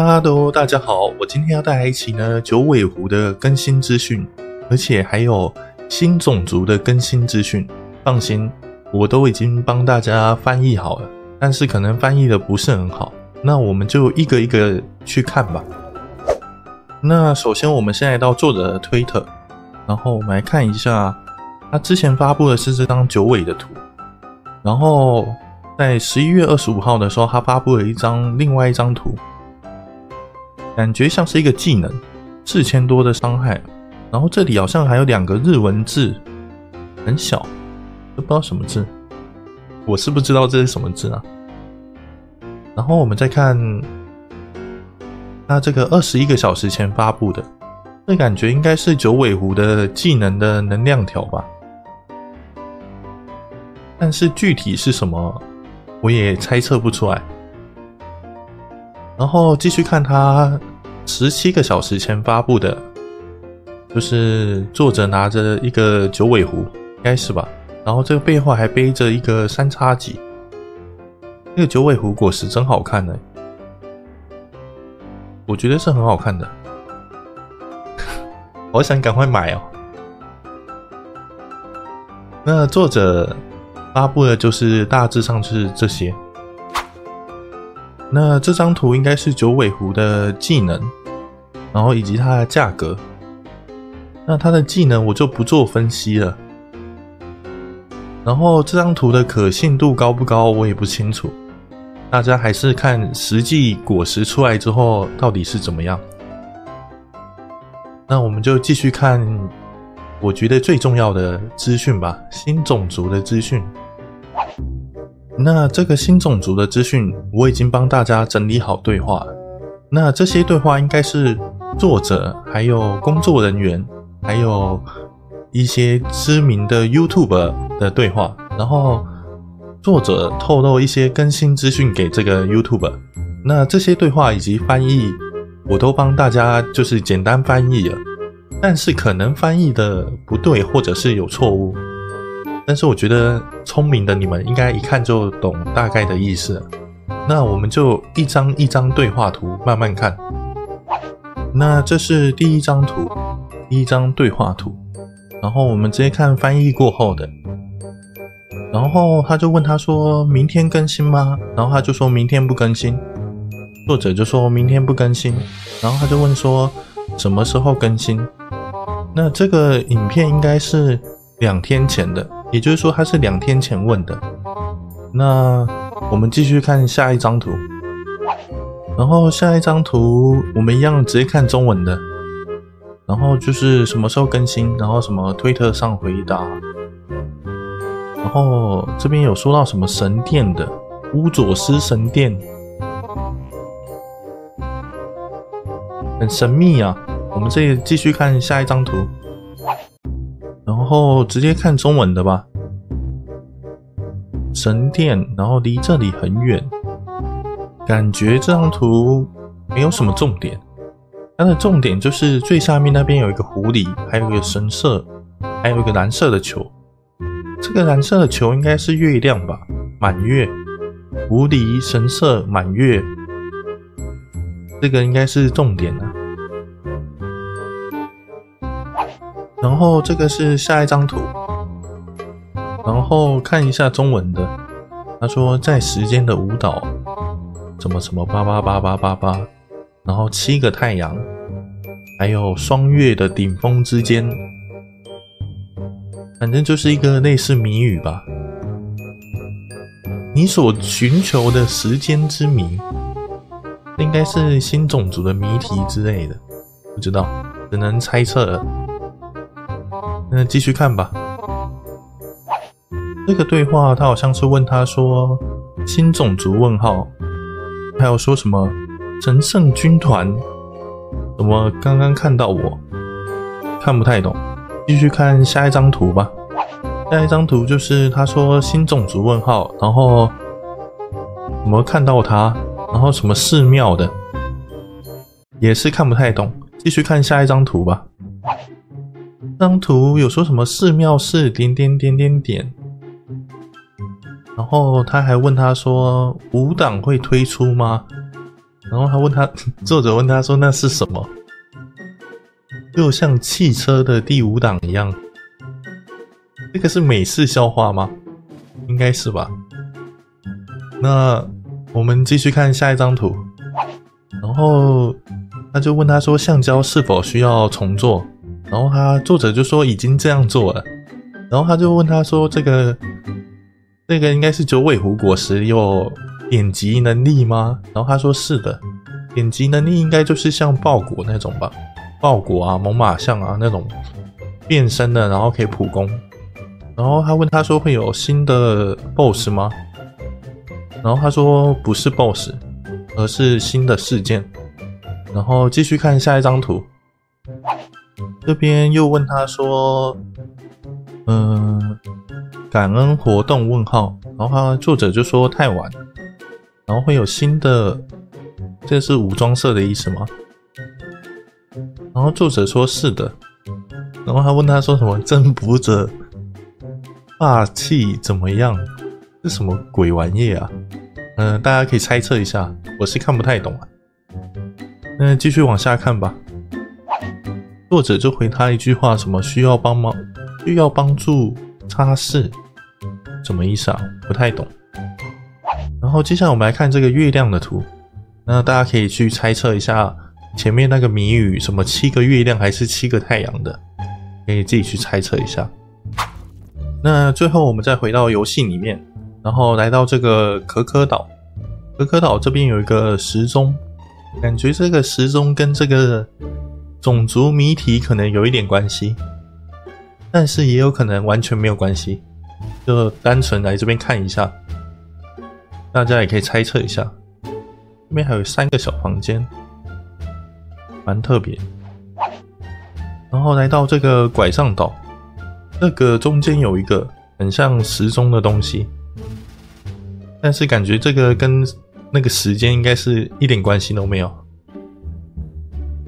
Hello， 大家好，我今天要带来一期九尾狐的更新资讯，而且还有新种族的更新资讯。放心，我都已经帮大家翻译好了，但是可能翻译的不是很好，那我们就一个一个去看吧。那首先我们先来到作者的推特，然后我们来看一下他之前发布的是这张九尾的图，然后在11月25号的时候他发布了另外一张图，感觉像是一个技能，4000多的伤害，然后这里好像还有两个日文字，很小，都不知道什么字，我是不知道这是什么字啊。然后我们再看它这个21个小时前发布的，这感觉应该是九尾狐的技能的能量条吧，但是具体是什么我也猜测不出来。然后继续看它17个小时前发布的，就是作者拿着一个九尾狐，应该是吧，然后这个背后还背着一个三叉戟，这个九尾狐果实真好看呢，我觉得是很好看的，好想赶快买哦。那作者发布的就是大致上是这些。那这张图应该是九尾狐的技能，然后以及它的价格。那它的技能我就不做分析了，然后这张图的可信度高不高我也不清楚，大家还是看实际果实出来之后到底是怎么样。那我们就继续看我觉得最重要的资讯吧，新种族的资讯。那这个新种族的资讯我已经帮大家整理好对话了，那这些对话应该是作者还有工作人员还有一些知名的 YouTuber 的对话，然后作者透露一些更新资讯给这个 YouTuber。 那这些对话以及翻译我都帮大家就是简单翻译了，但是可能翻译的不对或者是有错误，但是我觉得聪明的你们应该一看就懂大概的意思了。那我们就一张一张对话图慢慢看。那这是第一张图，第一张对话图，然后我们直接看翻译过后的。然后他就问他说明天更新吗？然后他就说明天不更新，作者就说明天不更新，然后他就问说什么时候更新。那这个影片应该是2天前的，也就是说他是2天前问的。那我们继续看下一张图，然后下一张图我们一样直接看中文的，然后就是什么时候更新，然后什么推特上回答，然后这边有说到什么神殿的乌佐斯神殿，很神秘啊。我们这里继续看下一张图，然后直接看中文的吧，神殿，然后离这里很远，感觉这张图没有什么重点，它的重点就是最下面那边有一个狐狸，还有一个神社，还有一个蓝色的球，这个蓝色的球应该是月亮吧，满月，狐狸，神社，满月，这个应该是重点啊。然后这个是下一张图，然后看一下中文的，他说在时间的舞蹈什么什么888888，然后7个太阳，还有双月的顶峰之间，反正就是一个类似谜语吧，你所寻求的时间之谜，应该是新种族的谜题之类的，不知道，只能猜测了。那继续看吧，这个对话他好像是问他说新种族问号，还有说什么神圣军团怎么刚刚看到我看不太懂。继续看下一张图吧，下一张图就是他说新种族问号，然后怎么看到他，然后什么寺庙的，也是看不太懂。继续看下一张图吧，这张图有说什么寺庙是点点点，然后他还问他说无党会推出吗？然后他问他，作者问他说那是什么？就像汽车的第五档一样。这个是美式笑话吗？应该是吧。那我们继续看下一张图。然后他就问他说橡胶是否需要重做？然后他作者就说已经这样做了。然后他就问他说这个应该是九尾狐果实有点击能力吗？然后他说是的，点击能力应该就是像爆果那种吧，爆果啊、猛犸象啊那种变身的，然后可以普攻。然后他问他说会有新的 BOSS 吗？然后他说不是 BOSS， 而是新的事件。然后继续看下一张图，这边又问他说，感恩活动问号，然后他作者就说太晚，然后会有新的，这是武装社的意思吗？然后作者说是的，然后他问他说什么征服者霸气怎么样？这什么鬼玩意啊？大家可以猜测一下，我是看不太懂啊。那继续往下看吧。作者就回他一句话，什么需要帮助擦拭，什么意思啊？不太懂。然后接下来我们来看这个月亮的图，那大家可以去猜测一下前面那个谜语，什么7个月亮还是7个太阳的，可以自己去猜测一下。那最后我们再回到游戏里面，然后来到这个可可岛。可可岛这边有一个时钟，感觉这个时钟跟这个种族谜题可能有一点关系，但是也有可能完全没有关系，就单纯来这边看一下，大家也可以猜测一下。这边还有3个小房间，蛮特别。然后来到这个拐杖岛，这个中间有一个很像时钟的东西，但是感觉这个跟那个时间应该是一点关系都没有。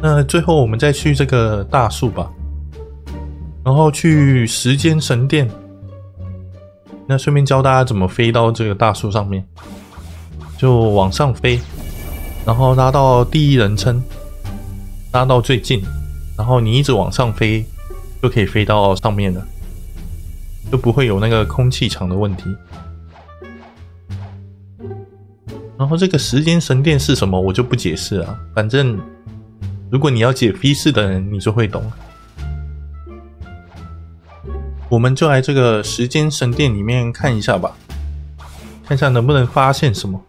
那最后我们再去这个大树吧，然后去时间神殿。那顺便教大家怎么飞到这个大树上面，就往上飞，然后拉到第一人称，拉到最近，然后你一直往上飞就可以飞到上面了，就不会有那个空气墙的问题。然后这个时间神殿是什么我就不解释了，反正如果你要解 V 式的人你就会懂。我们就来这个时间神殿里面看一下吧，看一下能不能发现什么。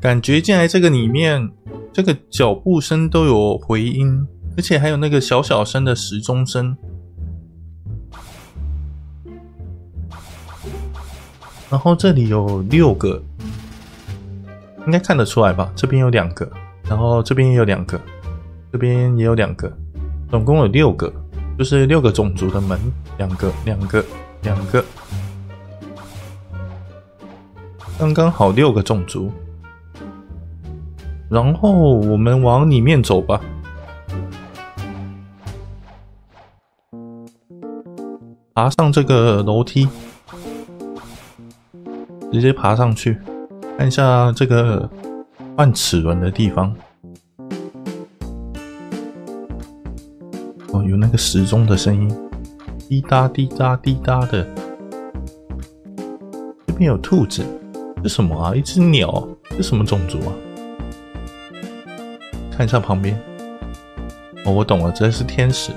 感觉进来这个里面，这个脚步声都有回音，而且还有那个小小声的时钟声。然后这里有6个，应该看得出来吧？这边有2个，然后这边也有2个。这边也有2个，总共有6个，就是6个种族的门，2个，刚刚好6个种族。然后我们往里面走吧。爬上这个楼梯，直接爬上去，看一下这个换齿轮的地方。哦，有那个时钟的声音，滴答滴答滴答的。这边有兔子，这什么啊？一只鸟，这什么种族啊？看一下旁边。哦，我懂了，这是天使。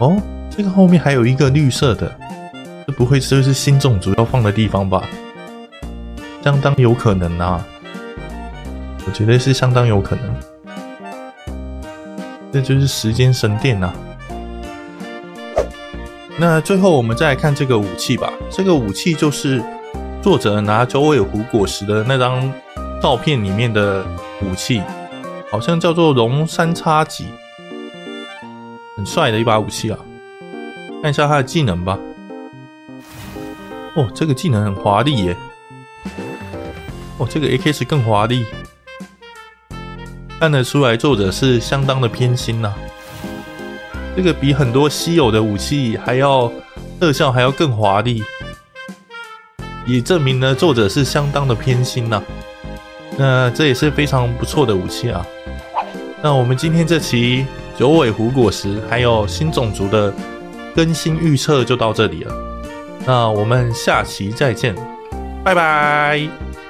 哦，这个后面还有一个绿色的，这不会就是新种族要放的地方吧？相当有可能啊，我觉得是相当有可能。这就是时间神殿啊。那最后我们再来看这个武器吧。这个武器就是作者拿九尾狐果实的那张照片里面的武器，好像叫做龙3X戟，很帅的一把武器啊。看一下他的技能吧。哦，这个技能很华丽耶。哦，这个 AKS 更华丽。看得出来作者是相当的偏心啊，这个比很多稀有的武器还要特效还要更华丽，也证明呢作者是相当的偏心啊。那这也是非常不错的武器啊。那我们今天这期九尾狐果实还有新种族的更新预测就到这里了，那我们下期再见，拜拜。